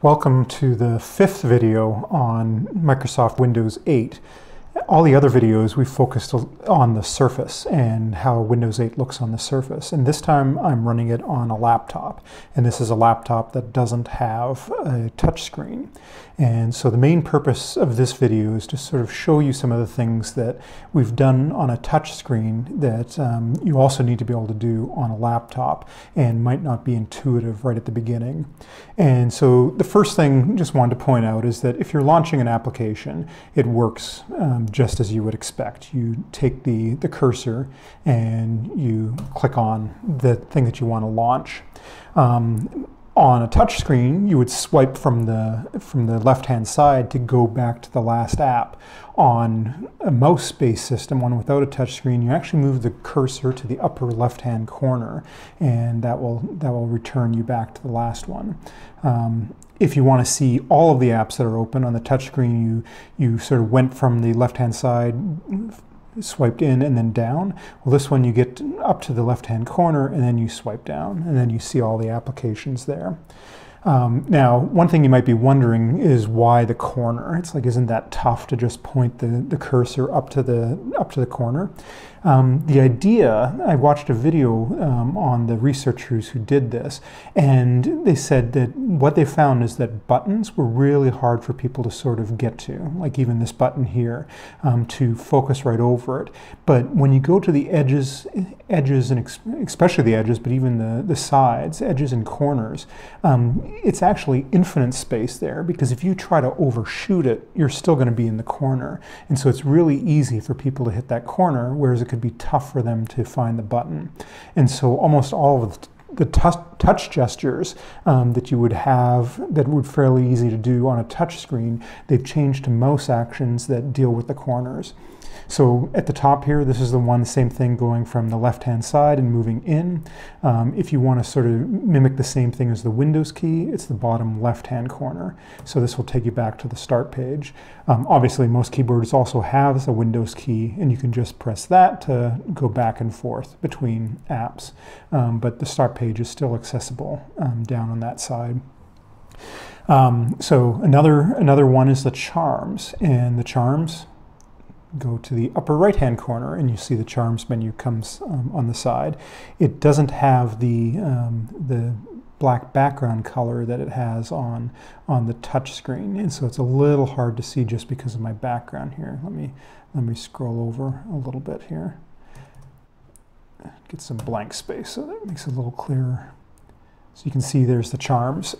Welcome to the fifth video on Microsoft Windows 8. All the other videos we focused on the Surface and how Windows 8 looks on the Surface. And this time I'm running it on a laptop. And this is a laptop that doesn't have a touchscreen. And so the main purpose of this video is to sort of show you some of the things that we've done on a touchscreen that you also need to be able to do on a laptop and might not be intuitive right at the beginning. And so the first thing I just wanted to point out is that if you're launching an application, it works just as you would expect. You take the cursor and you click on the thing that you want to launch. On a touch screen, you would swipe from the left-hand side to go back to the last app. On a mouse-based system, one without a touch screen, you actually move the cursor to the upper left-hand corner, and that will return you back to the last one. If you want to see all of the apps that are open on the touch screen, you sort of went from the left-hand side, swiped in and then down. Well, this one you get up to the left-hand corner and then you swipe down and then you see all the applications there. Now, one thing you might be wondering is why the corner? It's like, isn't that tough to just point the cursor up to the corner? The idea, I watched a video on the researchers who did this, and they said that what they found is that buttons were really hard for people to sort of get to, like even this button here, to focus right over it. But when you go to the edges and especially the edges, but even the sides, edges and corners, it's actually infinite space there, because if you try to overshoot it, you're still going to be in the corner. And so it's really easy for people to hit that corner, whereas it could be tough for them to find the button. And so almost all of the touch gestures that you would have that would fairly easy to do on a touch screen, they've changed to mouse actions that deal with the corners. So at the top here, this is the one, same thing going from the left-hand side and moving in. If you want to sort of mimic the same thing as the Windows key, it's the bottom left-hand corner. So this will take you back to the start page. Obviously, most keyboards also have a Windows key, and you can just press that to go back and forth between apps. But the start page is still accessible down on that side. So another one is the charms, and the charms go to the upper right-hand corner and you see the charms menu comes on the side. It doesn't have the black background color that it has on the touch screen, and so it's a little hard to see just because of my background here. Let me scroll over a little bit here. Get some blank space so that it makes it a little clearer. So you can see there's the charms.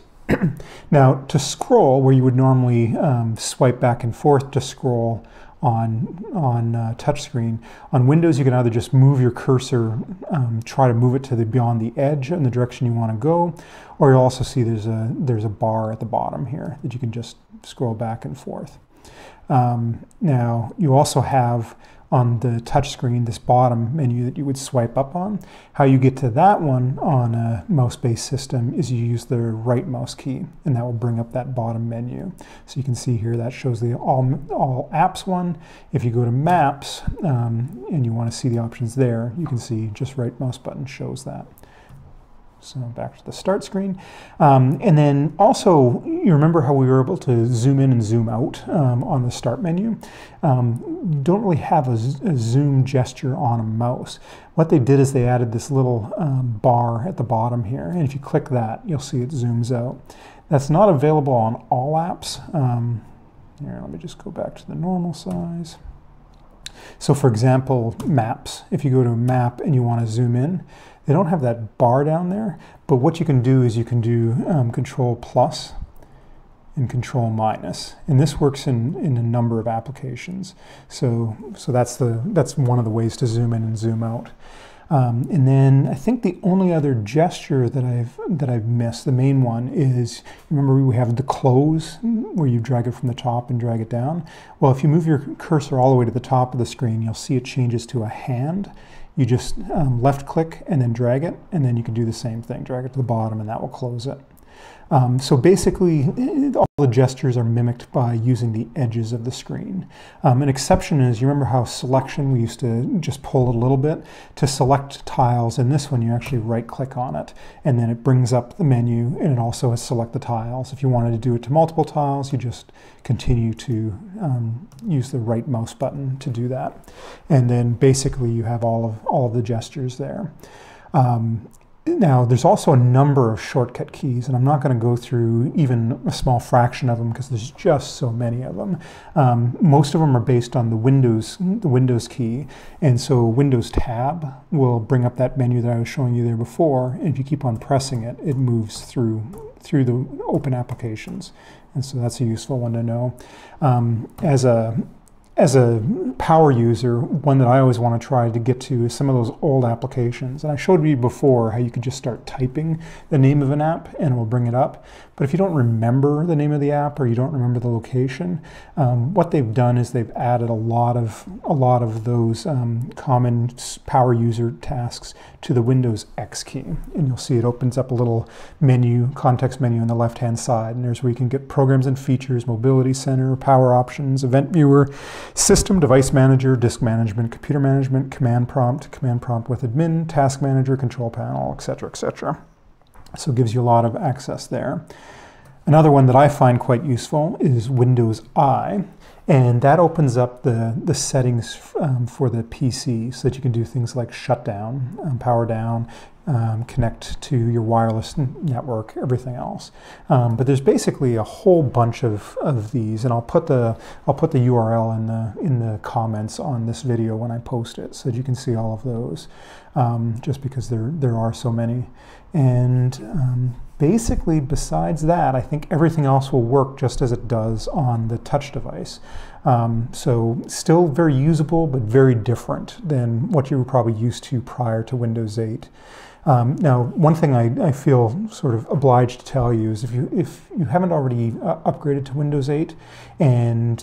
Now, to scroll, where you would normally swipe back and forth to scroll on touchscreen. On Windows, you can either just move your cursor, try to move it to beyond the edge in the direction you want to go, or you'll also see there's a bar at the bottom here that you can just scroll back and forth. Now, you also have on the touchscreen this bottom menu that you would swipe up on. How you get to that one on a mouse-based system is you use the right mouse key, and that will bring up that bottom menu. So you can see here that shows the all apps one. If you go to Maps and you want to see the options there, you can see just right mouse button shows that. So back to the start screen. And then also, you remember how we were able to zoom in and zoom out on the start menu? You don't really have a zoom gesture on a mouse. What they did is they added this little bar at the bottom here. And if you click that, you'll see it zooms out. That's not available on all apps. Here, let me just go back to the normal size. So for example, Maps. If you go to a map and you want to zoom in, they don't have that bar down there, but what you can do is you can do Control plus and Control minus, and this works in a number of applications. So that's one of the ways to zoom in and zoom out. And then I think the only other gesture that I've missed, the main one, is, remember we have the close, where you drag it from the top and drag it down. Well, if you move your cursor all the way to the top of the screen, you'll see it changes to a hand. You just left click and then drag it, and then you can do the same thing, drag it to the bottom, and that will close it. So basically, all the gestures are mimicked by using the edges of the screen. An exception is, you remember how selection, we used to just pull it a little bit to select tiles. In this one, you actually right-click on it, and then it brings up the menu, and it also has select the tiles. If you wanted to do it to multiple tiles, you just continue to use the right mouse button to do that. And then basically, you have all of the gestures there. Now, there's also a number of shortcut keys, and I'm not going to go through even a small fraction of them because there's just so many of them. Most of them are based on the Windows key, and so Windows tab will bring up that menu that I was showing you there before, and if you keep on pressing it, it moves through the open applications, and so that's a useful one to know. As a power user, one that I always want to try to get to is some of those old applications. And I showed you before how you could just start typing the name of an app and it will bring it up. But if you don't remember the name of the app or you don't remember the location, what they've done is they've added a lot of those common power user tasks to the Windows X key. And you'll see it opens up a little menu, context menu on the left-hand side. And there's where you can get programs and features, mobility center, power options, event viewer, system, device manager, disk management, computer management, command prompt with admin, task manager, control panel, etc., etc. So it gives you a lot of access there. Another one that I find quite useful is Windows I, and that opens up the settings for the PC so that you can do things like shutdown, power down, connect to your wireless network, everything else. But there's basically a whole bunch of these, and I'll put the URL in the comments on this video when I post it, so that you can see all of those. Just because there are so many, and basically besides that, I think everything else will work just as it does on the touch device. So still very usable, but very different than what you were probably used to prior to Windows 8. Now, one thing I feel sort of obliged to tell you is if you haven't already upgraded to Windows 8, and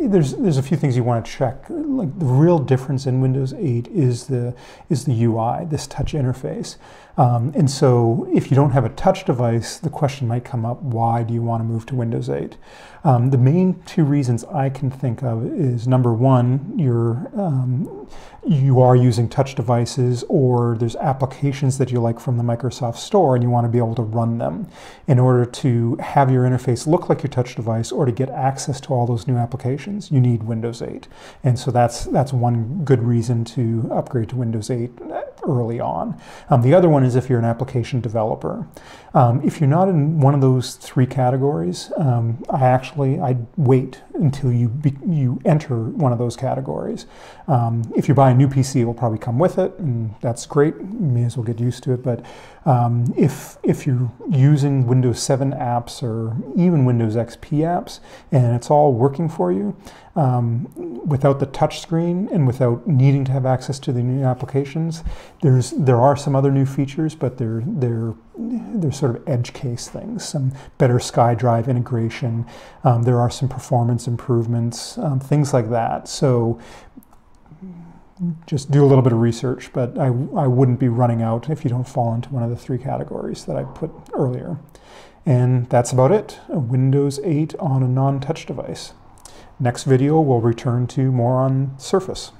there's a few things you want to check. Like, the real difference in Windows 8 is the UI, this touch interface. And so if you don't have a touch device, the question might come up, why do you want to move to Windows 8? The main two reasons I can think of is, number one, you are using touch devices, or there's applications that you like from the Microsoft Store and you want to be able to run them. In order to have your interface look like your touch device or to get access to all those new applications, you need Windows 8. And so that's one good reason to upgrade to Windows 8 early on. The other one is if you're an application developer. If you're not in one of those three categories, I'd wait until you enter one of those categories. If you buy a new PC, it will probably come with it, and that's great. You may as well get used to it. But if you're using Windows 7 apps or even Windows XP apps, and it's all working for you, without the touch screen and without needing to have access to the new applications, there are some other new features, but they're sort of edge case things. Some better SkyDrive integration. There are some performance improvements, things like that. So just do a little bit of research, but I wouldn't be running out if you don't fall into one of the three categories that I put earlier. And that's about it. Windows 8 on a non-touch device. Next video, we'll return to more on Surface.